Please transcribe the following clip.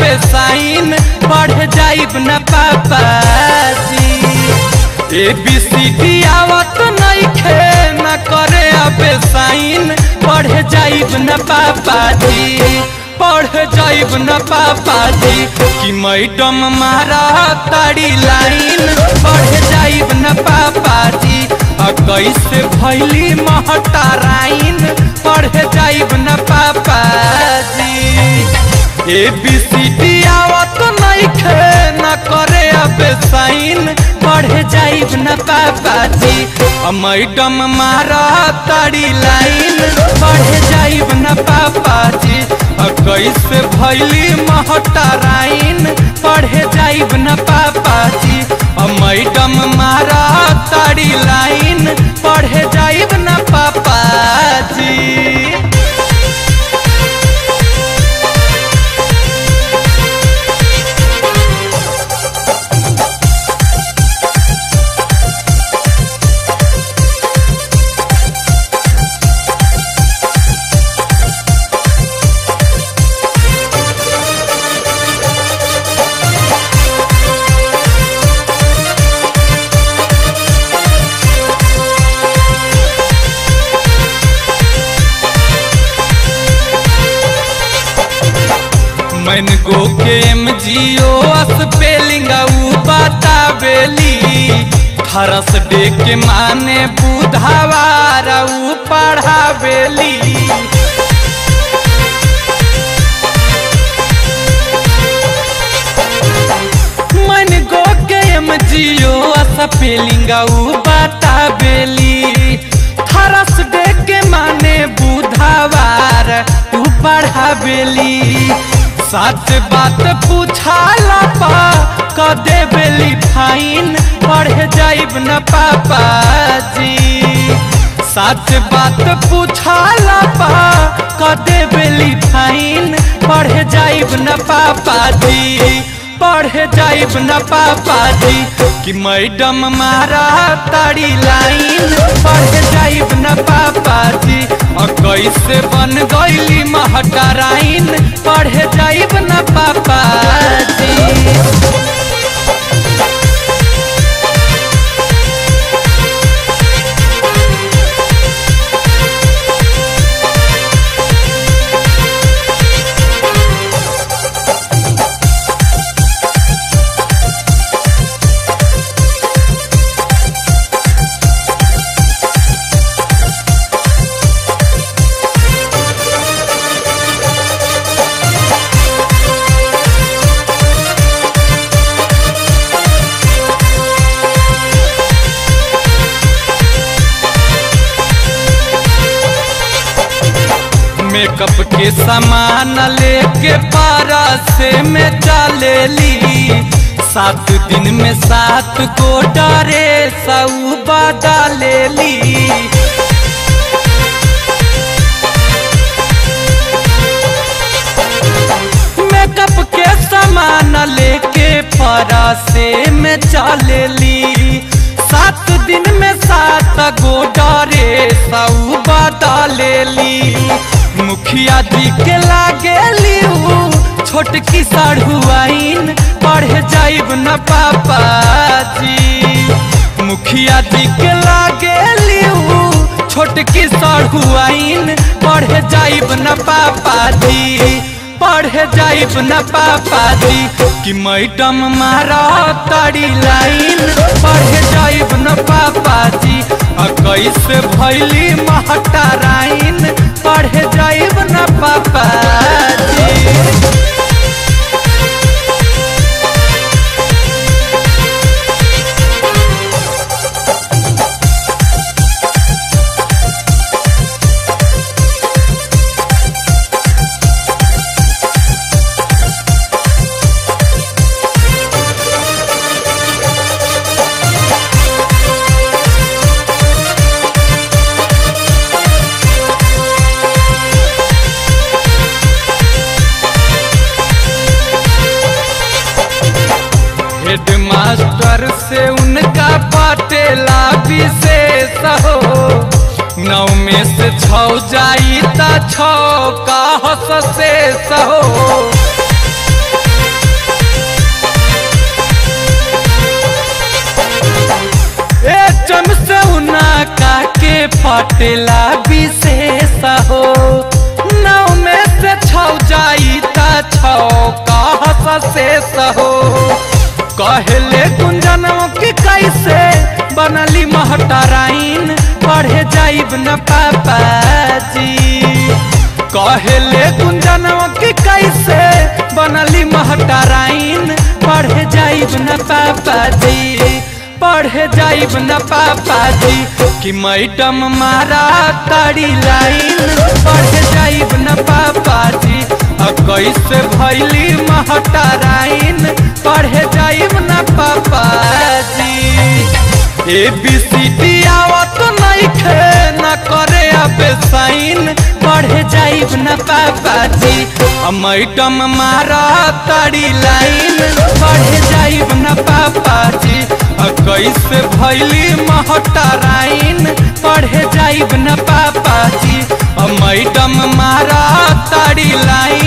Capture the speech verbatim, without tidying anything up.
पे साइन पढ़ जाइब न पापा जी। ए बी सी डी आवत नहीं खे न करे अब साइन पढ़ जाइब न पापा जी, पढ़ जाइब न पापा जी कि मैडम मारा तारी लाइन पढ़ जाइब न पापा जी। आ कैसे फैली महता राइन पढ़ जाइब न पापा जी। ए बी सी डी आवत नहीं खे न करे अब साइन पढ़ जाइब न पापा जी। आ मैडम मारा तारी लाइन पढ़ जाइब न पापा जी। कैसे भैली महता राइन पढ़ जाइब न पापा जी। और मैडम मारा तारी लाइन पढ़ जाइब न पापा जी। मैनगो के एम जी ओ स्पेलिंग बतावेली, थरस डे के माने बुधवार ऊ पढ़ावेली, मैनगो के एम जी ओ स्पेलिंग बतावेली, थरस डे के माने बुधवार ऊ पढ़ावेली। सात बात पूछाला पा कदे बेली फाइन पढ़ जाइब न पापा जी। सात बात पूछाला पा कदे बेली फाइन पढ़ जाइब न पापा जी, पढ़ जाइब न पापा जी कि मैडम मारा तारी लाइन पढ़ जाइब न पापा जी। और कैसे बन गईली महता राइन पढ़ जाइब न पापा जी। मेकअप के सामान लेके पारसे में चलेली, सात दिन में सात को डरे सऊ बदलेली, मेकअप के सामान लेके पारसे में चलेली, सात दिन में सात को डरे सऊ बदलेली। मुखिया जी के लागेली छोटकी साढ़ुआइन पढ़ जाइब न पापा जी। मुखिया जी के लागेली छोटकी साढ़ुआइन पढ़ जाइब न पापा जी, पढ़ जाइब न पापा जी कि मैडम मारा तारी लाइन पढ़ जाइब न पापा जी। आ कैसे भैली महता राइन पढ़ जाइब न पापा जी। हेडमास्टर से उनका पटेला विशेष हो, नौ में से छौ जाई ता छौ का हस शेष हो। के फटला विशेष हो नौ में से छौ जाई ता छौ का शेष हो। कहले गुंजनों की कैसे बनली महटराइन पढ़े जाइब न पापा जी। कहले गुंजनों की कैसे बनली महटराइन पढ़े जाइब न पापा जी, पढ़े जाइब न पापा जी कि मैडम मारा तारी लाइन पढ़े जाइब न पापा जी। कैसे भैली महटराइन पढ़े जाइब न पापा जी। ए बी सी डी आवत नइखे न करे अब साइन पढ़े जाइब न पापा जी। मैडम मारा तारी लाइन पढ़े जाइब न पापा जी। कैसे भैली महटराइन पढ़े जाइब न पापा जी। मैडम मारा तारी लाइन